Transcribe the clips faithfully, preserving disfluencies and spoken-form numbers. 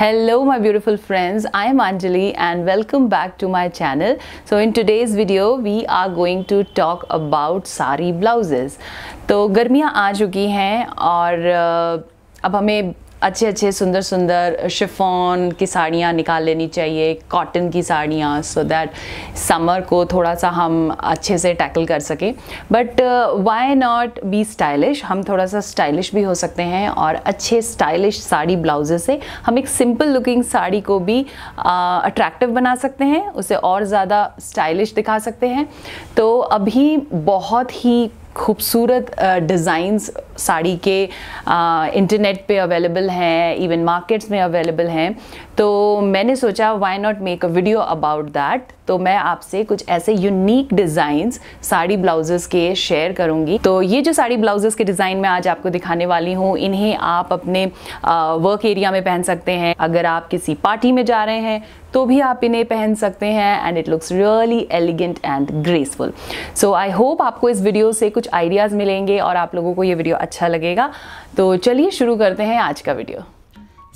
Hello my beautiful friends, I am Anjali and welcome back to my channel. So in today's video we are going to talk about sari blouses. तो गर्मियाँ आ चुकी हैं और अब हमें अच्छे अच्छे सुंदर सुंदर शिफॉन की साड़ियाँ निकाल लेनी चाहिए, कॉटन की साड़ियाँ, सो दैट समर को थोड़ा सा हम अच्छे से टैकल कर सकें. But why not be stylish, हम थोड़ा सा स्टाइलिश भी हो सकते हैं और अच्छे स्टाइलिश साड़ी ब्लाउजेस से हम एक सिंपल लुकिंग साड़ी को भी अट्रैक्टिव uh, बना सकते हैं, उसे और ज़्यादा स्टाइलिश दिखा सकते हैं. तो अभी बहुत ही खूबसूरत डिज़ाइंस साड़ी के इंटरनेट पे अवेलेबल हैं, इवन मार्केट्स में अवेलेबल हैं. तो मैंने सोचा why not make a video about that. तो मैं आपसे कुछ ऐसे यूनिक डिज़ाइंस साड़ी ब्लाउजेस के शेयर करूंगी. तो ये जो साड़ी ब्लाउजेस के डिज़ाइन मैं आज आपको दिखाने वाली हूँ, इन्हें आप अपने वर्क एरिया में पहन सकते हैं. अगर आप किसी पार्टी में जा रहे हैं तो भी आप इन्हें पहन सकते हैं and it looks really elegant and graceful. So I hope आपको इस वीडियो से कुछ आइडियाज़ मिलेंगे और आप लोगों को ये वीडियो अच्छा लगेगा. तो चलिए शुरू करते हैं आज का वीडियो.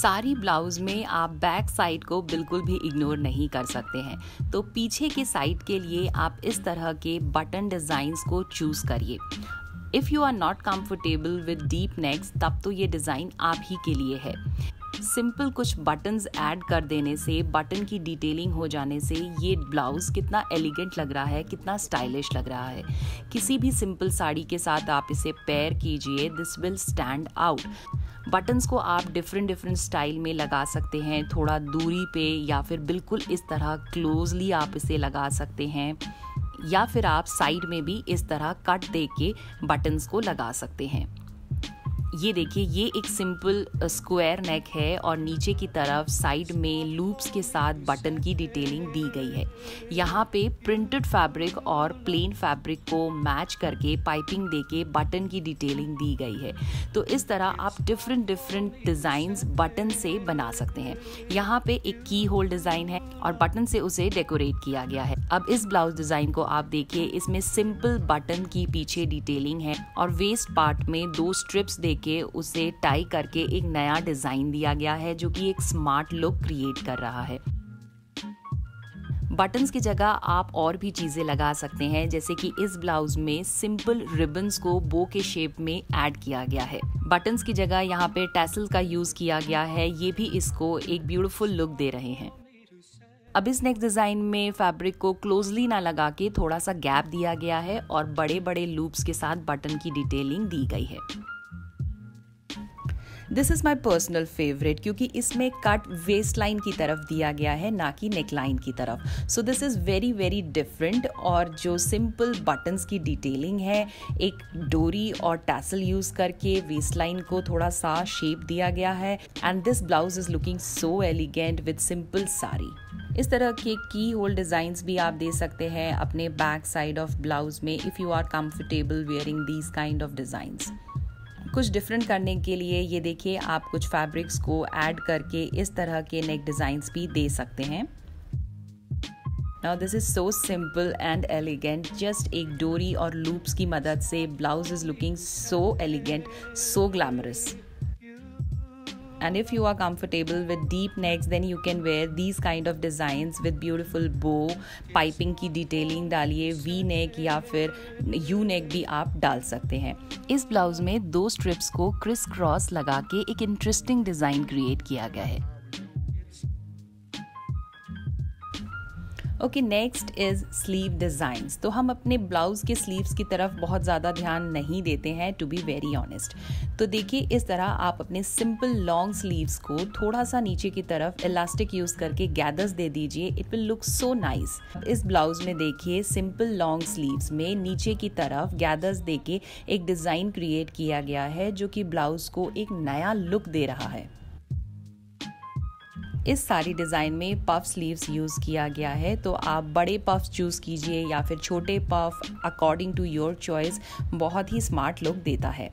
सारी ब्लाउज़ में आप बैक साइड को बिल्कुल भी इग्नोर नहीं कर सकते हैं, तो पीछे के साइड के लिए आप इस तरह के बटन डिज़ाइंस को चूज़ करिए. If you are not comfortable with deep necks, तब तो ये डिज़ाइन आप ही के लिए है. सिंपल कुछ बटन्स ऐड कर देने से, बटन की डिटेलिंग हो जाने से ये ब्लाउज़ कितना एलिगेंट लग रहा है, कितना स्टाइलिश लग रहा है. किसी भी सिंपल साड़ी के साथ आप इसे पेयर कीजिए, this will stand out. Buttons को आप डिफरेंट डिफरेंट स्टाइल में लगा सकते हैं, थोड़ा दूरी पे या फिर बिल्कुल इस तरह क्लोजली आप इसे लगा सकते हैं, या फिर आप साइड में भी इस तरह कट दे के बटन्स को लगा सकते हैं. ये देखिए, ये एक सिंपल स्क्वायर नेक है और नीचे की तरफ साइड में लूप्स के साथ बटन की डिटेलिंग दी गई है. यहाँ पे प्रिंटेड फैब्रिक और प्लेन फैब्रिक को मैच करके पाइपिंग देके बटन की डिटेलिंग दी गई है. तो इस तरह आप डिफरेंट डिफरेंट डिज़ाइंस बटन से बना सकते हैं. यहाँ पे एक की होल डिज़ाइन है और बटन से उसे डेकोरेट किया गया है. अब इस ब्लाउज डिज़ाइन को आप देखिए, इसमें सिंपल बटन की पीछे डिटेलिंग है और वेस्ट पार्ट में दो स्ट्रिप्स दे के उसे टाई करके एक नया डिजाइन दिया गया है, जो कि एक स्मार्ट लुक क्रिएट कर रहा है. बटन्स की जगह आप और भी चीज़ें लगा सकते हैं, जैसे कि इस ब्लाउज़ में सिंपल रिबन्स को बो के शेप में ऐड किया गया है. बटन्स की जगह यहाँ पे टैसल का यूज़ किया गया है, ये भी इसको एक ब्यूटीफुल लुक दे रहे हैं. अब इस नेक डिज़ाइन में फैब्रिक को क्लोजली ना लगा के थोड़ा सा गैप दिया गया है और बड़े बड़े लूप्स के साथ बटन की डिटेलिंग दी गई है. This is my personal favourite, क्योंकि इसमें कट वेस्ट लाइन की तरफ दिया गया है, ना कि नेक लाइन की तरफ. So this is very very different. और जो सिंपल बटन्स की डिटेलिंग है, एक डोरी और टैसल यूज़ करके वेस्ट लाइन को थोड़ा सा शेप दिया गया है. And this blouse is looking so elegant with simple sari. इस तरह के की होल डिज़ाइंस भी आप दे सकते हैं अपने बैक साइड ऑफ ब्लाउज में, if you are comfortable wearing these kind of designs. कुछ डिफरेंट करने के लिए ये देखिए, आप कुछ फैब्रिक्स को ऐड करके इस तरह के नेक डिज़ाइंस भी दे सकते हैं. Now this is so simple and elegant. Just एक डोरी और लूप्स की मदद से blouse is looking so elegant, so glamorous. And if you are comfortable with deep necks, then you can wear these kind of designs with beautiful bow, piping की detailing डालिए, V neck या फिर U neck भी आप डाल सकते हैं. इस ब्लाउज में दो स्ट्रिप्स को क्रिस क्रॉस लगा के एक इंटरेस्टिंग डिज़ाइन क्रिएट किया गया है. Okay, next is sleeve designs. तो हम अपने ब्लाउज़ के स्लीव्स की तरफ बहुत ज़्यादा ध्यान नहीं देते हैं, टू बी वेरी ऑनेस्ट. तो देखिए, इस तरह आप अपने सिंपल लॉन्ग स्लीव्स को थोड़ा सा नीचे की तरफ इलास्टिक यूज़ करके गैदर्स दे दीजिए, it will look so nice. इस ब्लाउज़ में देखिए, सिंपल लॉन्ग स्लीव्स में नीचे की तरफ गैदर्स दे के एक डिज़ाइन क्रिएट किया गया है, जो कि ब्लाउज़ को एक नया लुक दे रहा है. इस साड़ी डिज़ाइन में पफ स्लीव्स यूज़ किया गया है, तो आप बड़े पफ्स चूज़ कीजिए या फिर छोटे puff, according to your choice. बहुत ही स्मार्ट लुक देता है.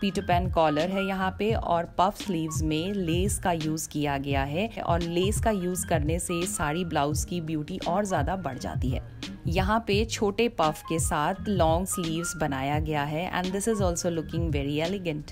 पीटर पैन कॉलर है यहाँ पे और पफ स्लीव्स में लेस का यूज़ किया गया है, और लेस का यूज़ करने से साड़ी ब्लाउज़ की ब्यूटी और ज़्यादा बढ़ जाती है. यहाँ पे छोटे पफ के साथ लॉन्ग स्लीव्स बनाया गया है and this is also looking very elegant.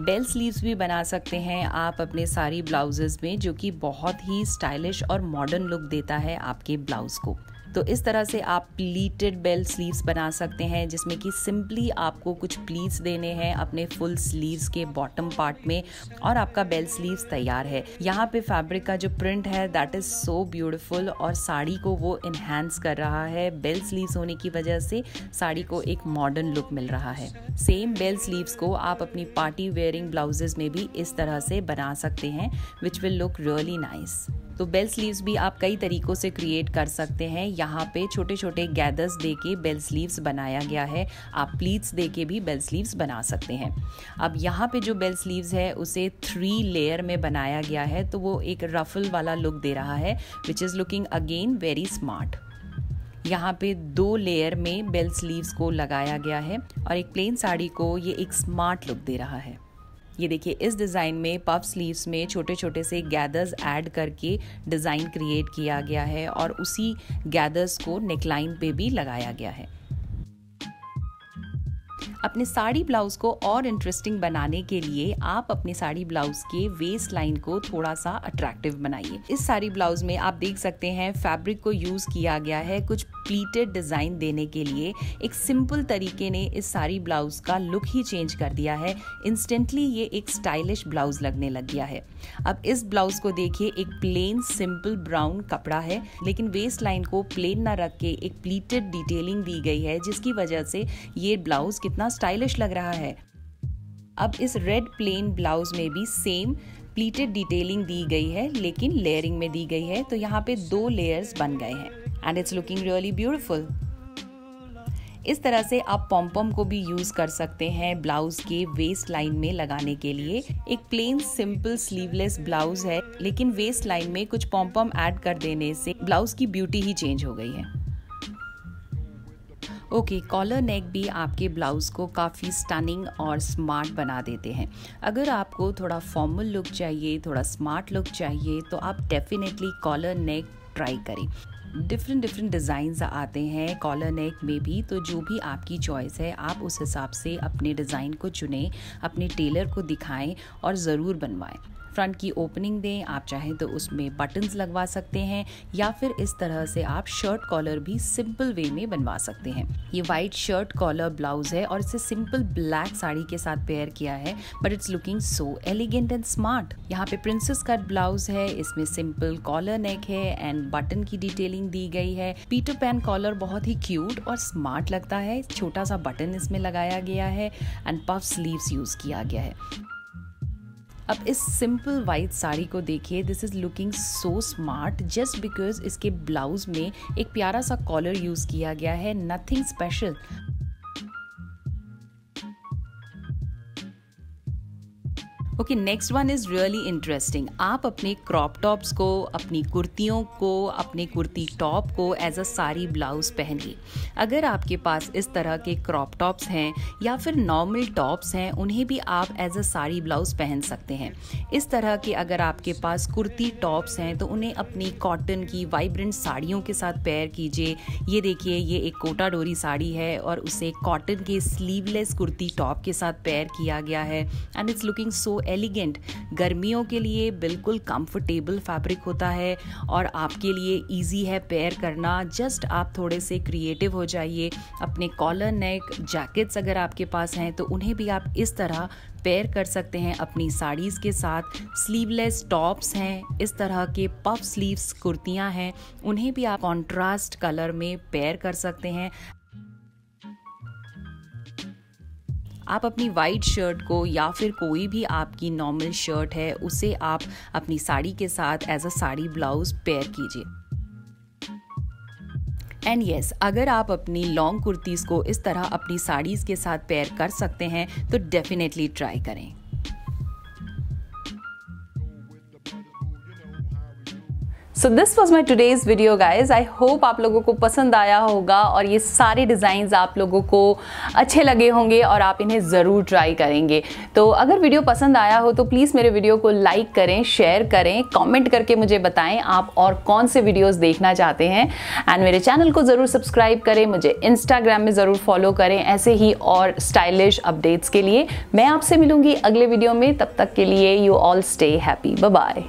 Del sleeves भी बना सकते हैं आप अपने सारी ब्लाउजेज़ में, जो कि बहुत ही स्टाइलिश और मॉडर्न लुक देता है आपके ब्लाउज़ को। तो इस तरह से आप प्लीटेड बेल स्लीव्स बना सकते हैं, जिसमें कि सिंपली आपको कुछ प्लीट्स देने हैं अपने फुल स्लीव्स के बॉटम पार्ट में, और आपका बेल स्लीव्स तैयार है। यहाँ पे फैब्रिक का जो प्रिंट है दैट इज़ सो ब्यूटीफुल, और साड़ी को वो इन्हांस कर रहा है। बेल स्लीव्स होने की वजह से साड़ी को एक मॉडर्न लुक मिल रहा है। सेम बेल स्लीव्स को आप अपनी पार्टी वेयरिंग ब्लाउजेज में भी इस तरह से बना सकते हैं, which will look really nice. तो बेल स्लीव्स भी आप कई तरीक़ों से क्रिएट कर सकते हैं। यहाँ पे छोटे छोटे गैदर्स दे के बेल स्लीव्स बनाया गया है, आप प्लीट्स दे के भी बेल स्लीव्स बना सकते हैं। अब यहाँ पे जो बेल स्लीव्स है उसे थ्री लेयर में बनाया गया है, तो वो एक रफल वाला लुक दे रहा है, which is looking again very smart. यहाँ पे दो लेयर में बेल स्लीव्स को लगाया गया है, और एक प्लेन साड़ी को ये एक स्मार्ट लुक दे रहा है। ये देखिए, इस डिज़ाइन में पफ स्लीव्स में छोटे छोटे से गैदर्स ऐड करके डिज़ाइन क्रिएट किया गया है, और उसी गैदर्स को नेकलाइन पे भी लगाया गया है। अपने साड़ी ब्लाउज़ को और इंटरेस्टिंग बनाने के लिए आप अपने साड़ी ब्लाउज़ के वेस्ट लाइन को थोड़ा सा अट्रैक्टिव बनाइए। इस साड़ी ब्लाउज़ में आप देख सकते हैं फैब्रिक को यूज़ किया गया है कुछ प्लीटेड डिज़ाइन देने के लिए। एक सिंपल तरीके ने इस साड़ी ब्लाउज़ का लुक ही चेंज कर दिया है। इंस्टेंटली ये एक स्टाइलिश ब्लाउज़ लगने लग गया है। अब इस ब्लाउज़ को देखिए, एक प्लेन सिंपल ब्राउन कपड़ा है, लेकिन वेस्ट लाइन को प्लेन ना रख के एक प्लीटेड डिटेलिंग दी गई है, जिसकी वजह से ये ब्लाउज़ कितना स्टाइलिश लग रहा है। अब इस रेड प्लेन ब्लाउज में भी सेम प्लीटेड डिटेलिंग दी गई है, लेकिन लेयरिंग में दी गई है, तो यहाँ पे दो लेयर्स बन गए हैं, and it's looking really beautiful. इस तरह से आप पॉम्पॉम को भी यूज़ कर सकते हैं ब्लाउज़ के वेस्ट लाइन में लगाने के लिए। एक प्लेन सिंपल स्लीवलेस ब्लाउज है, लेकिन वेस्ट लाइन में कुछ पॉम्पॉम ऐड कर देने से ब्लाउज की ब्यूटी ही चेंज हो गई है। ओके, कॉलर नेक भी आपके ब्लाउज़ को काफ़ी स्टनिंग और स्मार्ट बना देते हैं। अगर आपको थोड़ा फॉर्मल लुक चाहिए, थोड़ा स्मार्ट लुक चाहिए, तो आप डेफिनेटली कॉलर नेक ट्राई करें। डिफरेंट डिफरेंट डिज़ाइंस आते हैं कॉलर नेक में भी, तो जो भी आपकी चॉइस है आप उस हिसाब से अपने डिज़ाइन को चुनें, अपने टेलर को दिखाएं और ज़रूर बनवाएं। फ्रंट की ओपनिंग दें, आप चाहें तो उसमें बटन्स लगवा सकते हैं, या फिर इस तरह से आप शर्ट कॉलर भी सिंपल वे में बनवा सकते हैं। ये वाइट शर्ट कॉलर ब्लाउज़ है और इसे सिंपल ब्लैक साड़ी के साथ पेयर किया है, but it's looking so elegant and smart. यहाँ पे प्रिंसेस कट ब्लाउज़ है, इसमें सिंपल कॉलर नेक है एंड बटन की डिटेलिंग दी गई है। पीटर पैन कॉलर बहुत ही क्यूट और स्मार्ट लगता है, छोटा सा बटन इसमें लगाया गया है, एंड पफ स्लीव्स यूज़ किया गया है। अब इस सिंपल वाइट साड़ी को देखिए, this is looking so smart just because इसके ब्लाउज़ में एक प्यारा सा कॉलर यूज़ किया गया है, nothing special. Okay, next one is really interesting. आप अपने क्रॉप टॉप्स को, अपनी कुर्तियों को, अपने कुर्ती टॉप को एज अ साड़ी ब्लाउज़ पहनिए। अगर आपके पास इस तरह के क्रॉप टॉप्स हैं या फिर नॉर्मल टॉप्स हैं, उन्हें भी आप एज अ साड़ी ब्लाउज़ पहन सकते हैं। इस तरह के अगर आपके पास कुर्ती टॉप्स हैं तो उन्हें अपनी कॉटन की वाइब्रेंट साड़ियों के साथ पेयर कीजिए। ये देखिए, ये एक कोटा डोरी साड़ी है और उसे कॉटन के स्लीवलेस कुर्ती टॉप के साथ पेयर किया गया है, and it's looking so elegant. गर्मियों के लिए बिल्कुल कंफर्टेबल फैब्रिक होता है और आपके लिए इजी है पेयर करना। जस्ट आप थोड़े से क्रिएटिव हो जाइए। अपने कॉलर नेक जैकेट्स अगर आपके पास हैं तो उन्हें भी आप इस तरह पेयर कर सकते हैं अपनी साड़ीज़ के साथ। स्लीवलेस टॉप्स हैं, इस तरह के पफ स्लीव्स कुर्तियाँ हैं, उन्हें भी आप कॉन्ट्रास्ट कलर में पेयर कर सकते हैं। आप अपनी वाइट शर्ट को या फिर कोई भी आपकी नॉर्मल शर्ट है उसे आप अपनी साड़ी के साथ as a sari blouse pair कीजिए। एंड येस yes, अगर आप अपनी लॉन्ग कुर्तीज़ को इस तरह अपनी साड़ीज़ के साथ पेयर कर सकते हैं तो डेफिनेटली ट्राई करें। So this was my today's video guys. I hope आप लोगों को पसंद आया होगा और ये सारे डिज़ाइंस आप लोगों को अच्छे लगे होंगे और आप इन्हें ज़रूर ट्राई करेंगे। तो अगर वीडियो पसंद आया हो तो प्लीज़ मेरे वीडियो को लाइक करें, शेयर करें, कॉमेंट करके मुझे बताएं आप और कौन से वीडियोज़ देखना चाहते हैं। एंड मेरे चैनल को ज़रूर सब्सक्राइब करें, मुझे इंस्टाग्राम में ज़रूर फॉलो करें ऐसे ही और स्टाइलिश अपडेट्स के लिए। मैं आपसे मिलूंगी अगले वीडियो में, तब तक के लिए you all stay happy, bye bye.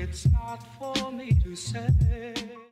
It's not for me to say.